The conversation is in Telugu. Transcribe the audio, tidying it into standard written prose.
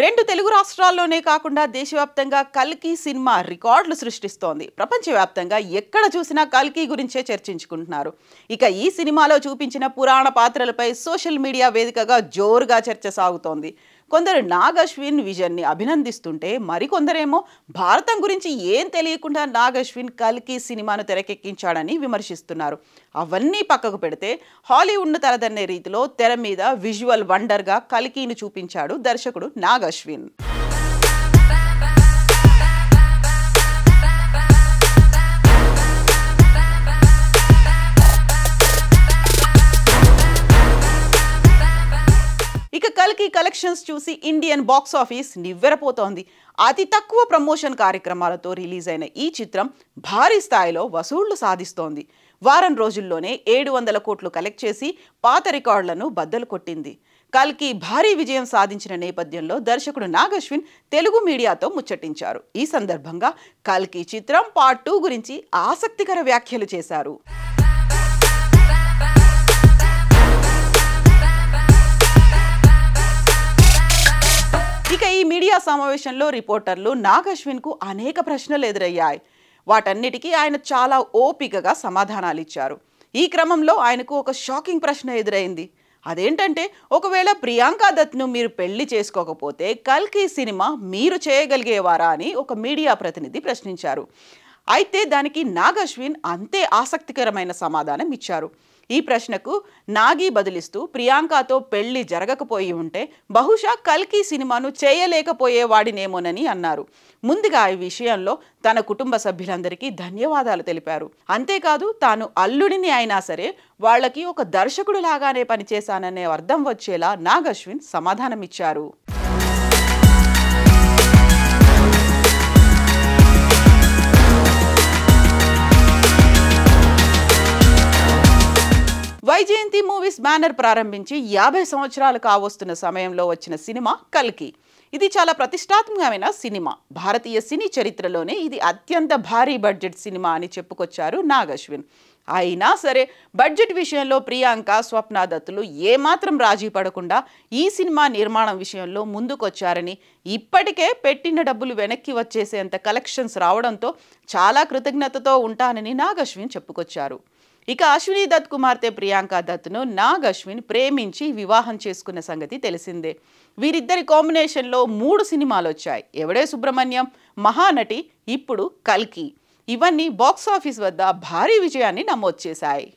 రెండు తెలుగు రాష్ట్రాల్లోనే కాకుండా దేశవ్యాప్తంగా కల్కి సినిమా రికార్డులు సృష్టిస్తోంది. ప్రపంచవ్యాప్తంగా ఎక్కడ చూసినా కల్కి గురించే చర్చించుకుంటున్నారు. ఇక ఈ సినిమాలో చూపించిన పురాణ పాత్రలపై సోషల్ మీడియా వేదికగా జోరుగా చర్చ సాగుతోంది. కొందరు నాగ్ అశ్విన్ విజన్ని అభినందిస్తుంటే మరికొందరేమో భారతం గురించి ఏం తెలియకుండా నాగ్ అశ్విన్ కల్కి సినిమాను తెరకెక్కించాడని విమర్శిస్తున్నారు. అవన్నీ పక్కకు పెడితే హాలీవుడ్ను తలదన్నే రీతిలో తెర మీద విజువల్ వండర్గా కల్కిని చూపించాడు దర్శకుడు నాగ్ అశ్విన్. కల్కి కలెక్షన్స్ చూసి ఇండియన్ బాక్స్ ఆఫీస్ నివ్వెరపోతోంది. అతి తక్కువ ప్రమోషన్ కార్యక్రమాలతో రిలీజ్ అయిన ఈ చిత్రం భారీ స్థాయిలో వసూళ్లు సాధిస్తోంది. వారం రోజుల్లోనే 700 కోట్లు కలెక్ట్ చేసి పాత రికార్డులను బద్దలు కొట్టింది. కల్కి భారీ విజయం సాధించిన నేపథ్యంలో దర్శకుడు నాగ్ అశ్విన్ తెలుగు మీడియాతో ముచ్చటించారు. ఈ సందర్భంగా కల్కి చిత్రం పార్ట్ 2 గురించి ఆసక్తికర వ్యాఖ్యలు చేశారు. ఇక ఈ మీడియా సమావేశంలో రిపోర్టర్లు నాగ్ అశ్విన్కు అనేక ప్రశ్నలు ఎదురయ్యాయి. వాటన్నిటికీ ఆయన చాలా ఓపికగా సమాధానాలు ఇచ్చారు. ఈ క్రమంలో ఆయనకు ఒక షాకింగ్ ప్రశ్న ఎదురైంది. అదేంటంటే, ఒకవేళ ప్రియాంక దత్ను మీరు పెళ్లి చేసుకోకపోతే కల్కి సినిమా మీరు చేయగలిగేవారా అని ఒక మీడియా ప్రతినిధి ప్రశ్నించారు. అయితే దానికి నాగ్ అశ్విన్ అంతే ఆసక్తికరమైన సమాధానం ఇచ్చారు. ఈ ప్రశ్నకు నాగి బదులిస్తూ, ప్రియాంకతో పెళ్లి జరగకపోయి ఉంటే బహుశా కల్కి సినిమాను చేయలేకపోయేవాడినేమోనని అన్నారు. ముందుగా ఈ విషయంలో తన కుటుంబ సభ్యులందరికీ ధన్యవాదాలు తెలిపారు. అంతేకాదు, తాను అల్లుడిని అయినా సరే వాళ్ళకి ఒక దర్శకుడు లాగానే పనిచేశాననే అర్థం వచ్చేలా నాగ్ అశ్విన్ సమాధానమిచ్చారు. వైజయంతి మూవీస్ బ్యానర్ ప్రారంభించి 50 సంవత్సరాలు కావస్తున్న సమయంలో వచ్చిన సినిమా కల్కి. ఇది చాలా ప్రతిష్టాత్మకమైన సినిమా. భారతీయ సినీ చరిత్రలోనే ఇది అత్యంత భారీ బడ్జెట్ సినిమా అని చెప్పుకొచ్చారు నాగ్ అశ్విన్. అయినా సరే బడ్జెట్ విషయంలో ప్రియాంక, స్వప్న దత్తులు ఏమాత్రం రాజీ పడకుండా ఈ సినిమా నిర్మాణం విషయంలో ముందుకొచ్చారని, ఇప్పటికే పెట్టిన డబ్బులు వెనక్కి వచ్చేసేంత కలెక్షన్స్ రావడంతో చాలా కృతజ్ఞతతో ఉంటానని నాగ్ అశ్విన్ చెప్పుకొచ్చారు. ఇక అశ్విని దత్ కుమార్తె ప్రియాంక దత్ను నాగ్ అశ్విన్ ప్రేమించి వివాహం చేసుకున్న సంగతి తెలిసిందే. వీరిద్దరి కాంబినేషన్లో 3 సినిమాలు వచ్చాయి. ఎవడే సుబ్రహ్మణ్యం, మహానటి, ఇప్పుడు కల్కి. ఇవన్నీ బాక్సాఫీస్ వద్ద భారీ విజయాన్ని నమోదు చేశాయి.